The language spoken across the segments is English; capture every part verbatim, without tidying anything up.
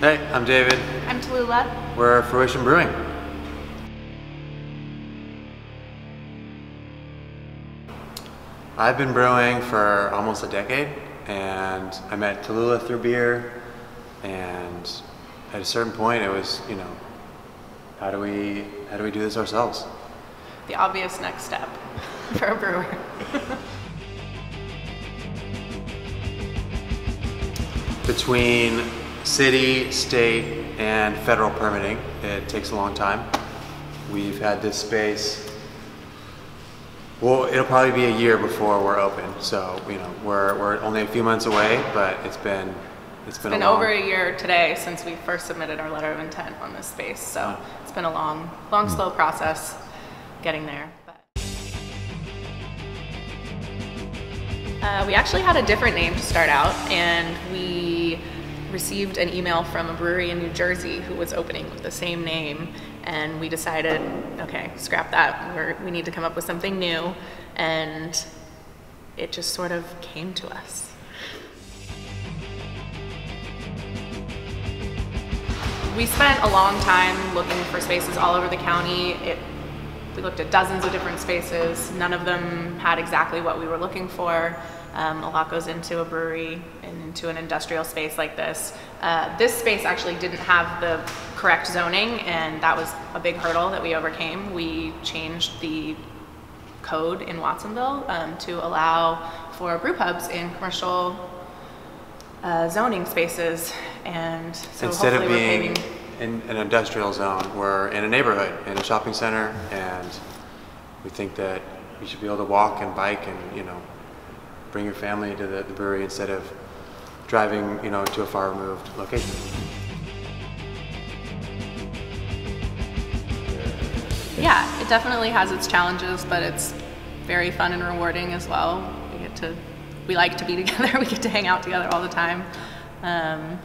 Hey, I'm David. I'm Tallulah. We're Fruition Brewing. I've been brewing for almost a decade, and I met Tallulah through beer, and at a certain point it was, you know, how do we, how do we do this ourselves? The obvious next step for a brewer. Between city, state, and federal permitting, it takes a long time. We've had this space, well, it'll probably be a year before we're open. So, you know, we're, we're only a few months away, but it's been, it's, it's been, been a long... over a year today since we first submitted our letter of intent on this space. So yeah. It's been a long, long, mm-hmm. slow process getting there. Uh, we actually had a different name to start out, and we received an email from a brewery in New Jersey who was opening with the same name, and we decided, okay, scrap that. We're, we need to come up with something new, and it just sort of came to us. We spent a long time looking for spaces all over the county. It, We looked at dozens of different spaces. None of them had exactly what we were looking for. Um, a lot goes into a brewery and into an industrial space like this. Uh, this space actually didn't have the correct zoning, and that was a big hurdle that we overcame. We changed the code in Watsonville um, to allow for brew pubs in commercial uh, zoning spaces, and so instead hopefully of being we're paving in an industrial zone, we're in a neighborhood, in a shopping center, and we think that you should be able to walk and bike and, you know, bring your family to the, the brewery instead of driving, you know, to a far removed location. Yeah, it definitely has its challenges, but it's very fun and rewarding as well. We get to, we like to be together, we get to hang out together all the time. Um,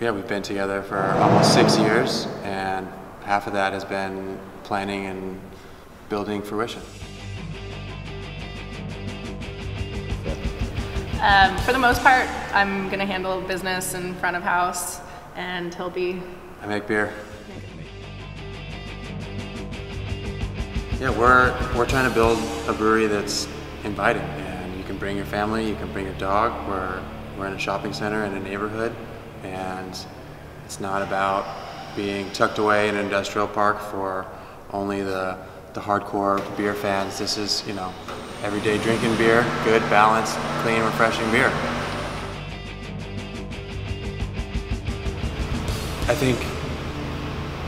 Yeah, we've been together for almost six years, and half of that has been planning and building Fruition. Um, for the most part, I'm going to handle business and front of house, and he'll be... I make beer. Yeah, we're, we're trying to build a brewery that's inviting, and you can bring your family, you can bring your dog. We're, we're in a shopping center in a neighborhood. And it's not about being tucked away in an industrial park for only the, the hardcore beer fans. This is, you know, everyday drinking beer, good, balanced, clean, refreshing beer. I think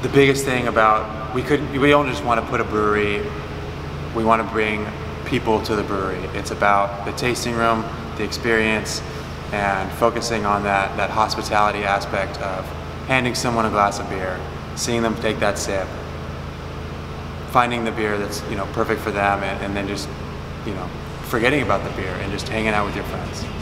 the biggest thing about, we couldn't, we don't just want to put a brewery, we want to bring people to the brewery. It's about the tasting room, the experience, and focusing on that, that hospitality aspect of handing someone a glass of beer, seeing them take that sip, finding the beer that's, you know, perfect for them, and, and then just, you know, forgetting about the beer and just hanging out with your friends.